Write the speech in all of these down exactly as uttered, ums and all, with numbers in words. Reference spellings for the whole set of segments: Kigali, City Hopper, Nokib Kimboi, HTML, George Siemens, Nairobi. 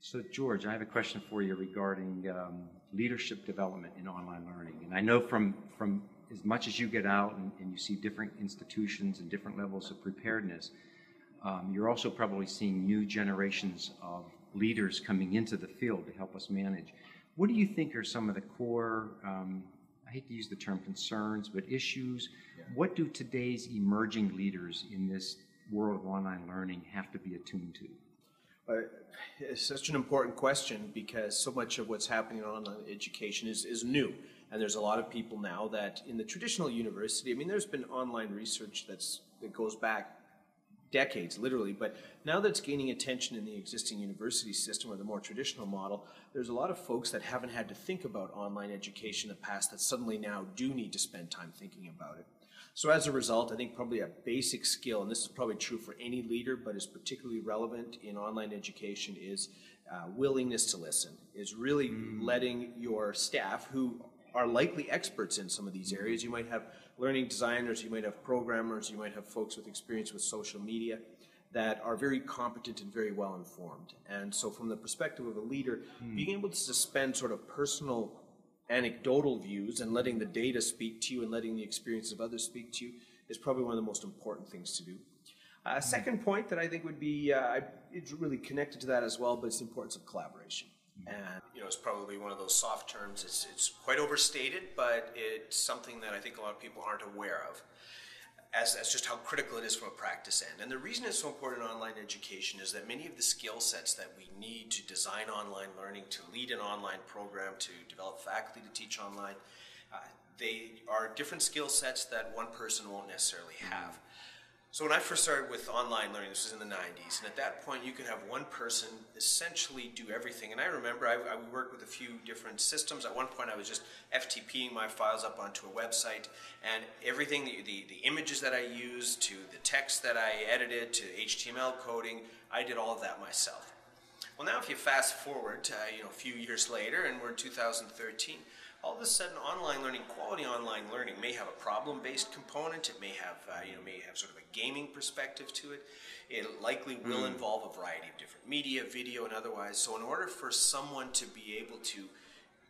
So George, I have a question for you regarding um, leadership development in online learning. And I know from, from as much as you get out and, and you see different institutions and different levels of preparedness, um, you're also probably seeing new generations of leaders coming into the field to help us manage. What do you think are some of the core, um, I hate to use the term concerns, but issues? Yeah. What do today's emerging leaders in this world of online learning have to be attuned to? Uh, it's such an important question because so much of what's happening in online education is, is new. And there's a lot of people now that in the traditional university, I mean, there's been online research that's, that goes back decades, literally, but now that's gaining attention in the existing university system or the more traditional model, there's a lot of folks that haven't had to think about online education in the past that suddenly now do need to spend time thinking about it. So as a result, I think probably a basic skill, and this is probably true for any leader, but is particularly relevant in online education, is uh, willingness to listen, is really mm. letting your staff, who are likely experts in some of these areas, you might have learning designers, you might have programmers, you might have folks with experience with social media, that are very competent and very well informed. And so from the perspective of a leader, mm. being able to suspend sort of personal anecdotal views and letting the data speak to you and letting the experience of others speak to you is probably one of the most important things to do. A uh, second point that I think would be, uh, it's really connected to that as well, but it's the importance of collaboration. And, you know, it's probably one of those soft terms. It's, it's quite overstated, but it's something that I think a lot of people aren't aware of. As, as just how critical it is from a practice end. And the reason it's so important in online education is that many of the skill sets that we need to design online learning, to lead an online program, to develop faculty to teach online, uh, they are different skill sets that one person won't necessarily have. So when I first started with online learning, this was in the nineties, and at that point you could have one person essentially do everything. And I remember I, I worked with a few different systems. At one point I was just F T P-ing my files up onto a website, and everything, the, the, the images that I used, to the text that I edited, to H T M L coding, I did all of that myself. Well, now if you fast forward to, you know, a few years later, and we're in two thousand thirteen, all of a sudden, online learning, quality online learning, may have a problem-based component. It may have, uh, you know, may have sort of a gaming perspective to it. It likely will mm. involve a variety of different media, video, and otherwise. So, in order for someone to be able to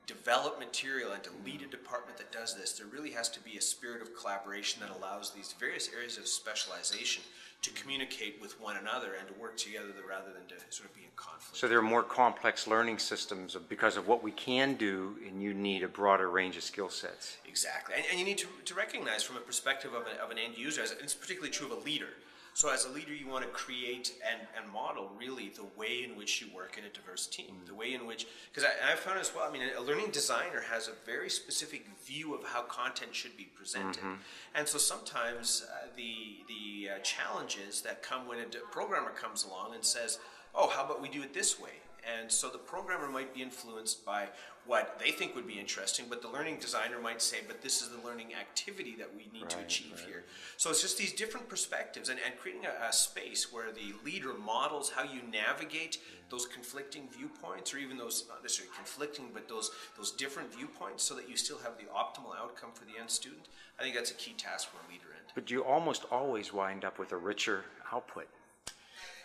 develop material and to lead a department that does this, there really has to be a spirit of collaboration that allows these various areas of specialization to communicate with one another and to work together rather than to sort of be in conflict. So there are more complex learning systems because of what we can do, and you need a broader range of skill sets. Exactly. And, and you need to, to recognize from a perspective of, a, of an end user, as, and it's particularly true of a leader. So as a leader, you want to create and, and model really the way in which you work in a diverse team, the way in which, because I, I found as well, I mean, a learning designer has a very specific view of how content should be presented. Mm-hmm. And so sometimes uh, the, the uh, challenges that come when a programmer comes along and says, oh, how about we do it this way? And so the programmer might be influenced by what they think would be interesting, but the learning designer might say, but this is the learning activity that we need right, to achieve right. here. So it's just these different perspectives and, and creating a, a space where the leader models how you navigate those conflicting viewpoints, or even those, not necessarily conflicting, but those, those different viewpoints so that you still have the optimal outcome for the end student. I think that's a key task for a leader end. But you almost always wind up with a richer output.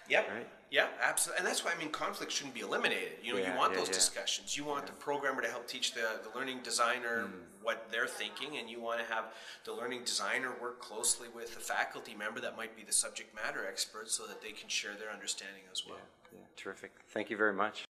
Yep. Right. Yeah, absolutely. And that's why, I mean, conflict shouldn't be eliminated. You know, yeah, you want yeah, those yeah. discussions. You want yeah. the programmer to help teach the, the learning designer mm. what they're thinking, and you want to have the learning designer work closely with a faculty member that might be the subject matter expert so that they can share their understanding as well. Yeah, yeah. Terrific. Thank you very much.